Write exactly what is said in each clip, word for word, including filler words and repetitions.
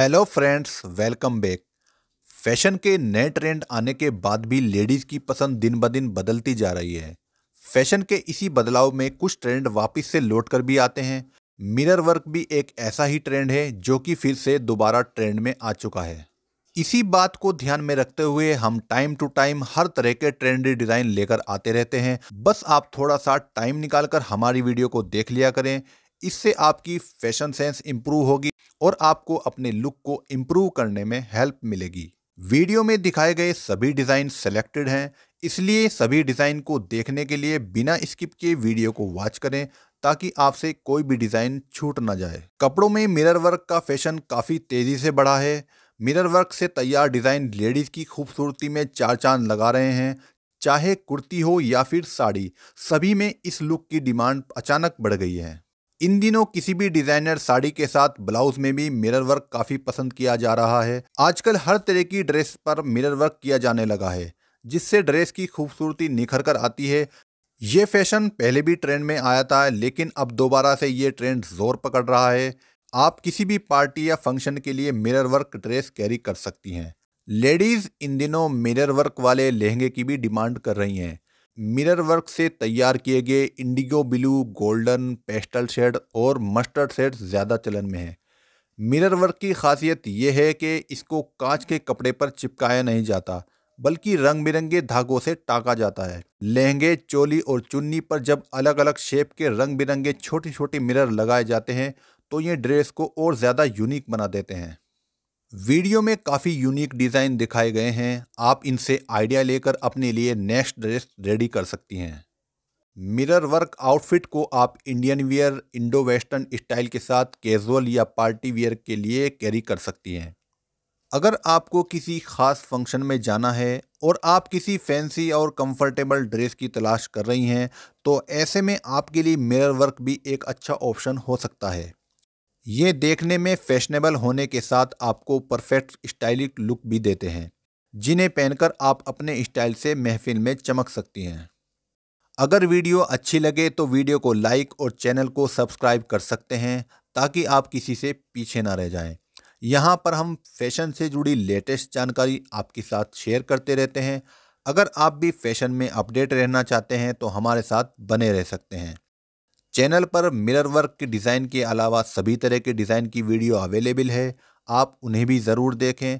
Hello friends, welcome back. Fashion के नए trend आने के बाद भी लेडीज़ की पसंद दिन ब दिन बदलती जा रही है। फैशन के इसी बदलाव में कुछ ट्रेंड वापस से लौटकर भी आते हैं। मिरर वर्क भी एक ऐसा ही ट्रेंड है जो कि फिर से दोबारा ट्रेंड में आ चुका है। इसी बात को ध्यान में रखते हुए हम टाइम टू टाइम हर तरह के ट्रेंडी डिज़ाइन लेकर आते रहते हैं। बस आप थोड़ा सा टाइम निकालकर हमारी वीडियो को देख लिया करें। इससे आपकी फैशन सेंस इंप्रूव होगी और आपको अपने लुक को इंप्रूव करने में हेल्प मिलेगी। वीडियो में दिखाए गए सभी डिज़ाइन सेलेक्टेड हैं, इसलिए सभी डिज़ाइन को देखने के लिए बिना स्किप किए वीडियो को वॉच करें ताकि आपसे कोई भी डिज़ाइन छूट ना जाए। कपड़ों में मिरर वर्क का फैशन काफ़ी तेज़ी से बढ़ा है। मिरर वर्क से तैयार डिज़ाइन लेडीज़ की खूबसूरती में चार चांद लगा रहे हैं। चाहे कुर्ती हो या फिर साड़ी, सभी में इस लुक की डिमांड अचानक बढ़ गई है। इन दिनों किसी भी डिज़ाइनर साड़ी के साथ ब्लाउज में भी मिरर वर्क काफ़ी पसंद किया जा रहा है। आजकल हर तरह की ड्रेस पर मिरर वर्क किया जाने लगा है, जिससे ड्रेस की खूबसूरती निखर कर आती है। ये फैशन पहले भी ट्रेंड में आया था, लेकिन अब दोबारा से ये ट्रेंड जोर पकड़ रहा है। आप किसी भी पार्टी या फंक्शन के लिए मिरर वर्क ड्रेस कैरी कर सकती हैं। लेडीज़ इन दिनों मिरर वर्क वाले लहंगे की भी डिमांड कर रही हैं। मिरर वर्क से तैयार किए गए indigo blue, golden, pastel shade और मस्टर्ड शेड ज़्यादा चलन में है। मिरर वर्क की खासियत यह है कि इसको कांच के कपड़े पर चिपकाया नहीं जाता, बल्कि रंग बिरंगे धागों से टाँका जाता है। लहंगे, चोली और चुन्नी पर जब अलग अलग शेप के रंग बिरंगे छोटे छोटे मिरर लगाए जाते हैं तो ये ड्रेस को और ज़्यादा यूनिक बना देते हैं। वीडियो में काफ़ी यूनिक डिज़ाइन दिखाए गए हैं। आप इनसे आइडिया लेकर अपने लिए नेक्स्ट ड्रेस रेडी कर सकती हैं। मिरर वर्क आउटफिट को आप Indian wear, Indo western style के साथ कैजुअल या पार्टी वियर के लिए कैरी कर सकती हैं। अगर आपको किसी खास फंक्शन में जाना है और आप किसी फैंसी और कंफर्टेबल ड्रेस की तलाश कर रही हैं तो ऐसे में आपके लिए मिरर वर्क भी एक अच्छा ऑप्शन हो सकता है। ये देखने में फैशनेबल होने के साथ आपको परफेक्ट स्टाइलिश लुक भी देते हैं, जिन्हें पहनकर आप अपने स्टाइल से महफिल में चमक सकती हैं। अगर वीडियो अच्छी लगे तो वीडियो को लाइक और चैनल को सब्सक्राइब कर सकते हैं ताकि आप किसी से पीछे ना रह जाएं। यहाँ पर हम फैशन से जुड़ी लेटेस्ट जानकारी आपके साथ शेयर करते रहते हैं। अगर आप भी फैशन में अपडेट रहना चाहते हैं तो हमारे साथ बने रह सकते हैं। चैनल पर मिरर वर्क के डिज़ाइन के अलावा सभी तरह के डिज़ाइन की वीडियो अवेलेबल है। आप उन्हें भी ज़रूर देखें,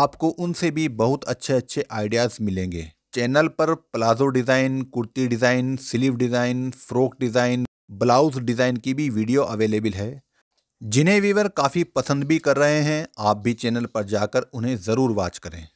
आपको उनसे भी बहुत अच्छे अच्छे आइडियाज़ मिलेंगे। चैनल पर palazzo design, kurti design, sleeve design, frock design, blouse design की भी वीडियो अवेलेबल है, जिन्हें व्यूअर काफ़ी पसंद भी कर रहे हैं। आप भी चैनल पर जाकर उन्हें ज़रूर वॉच करें।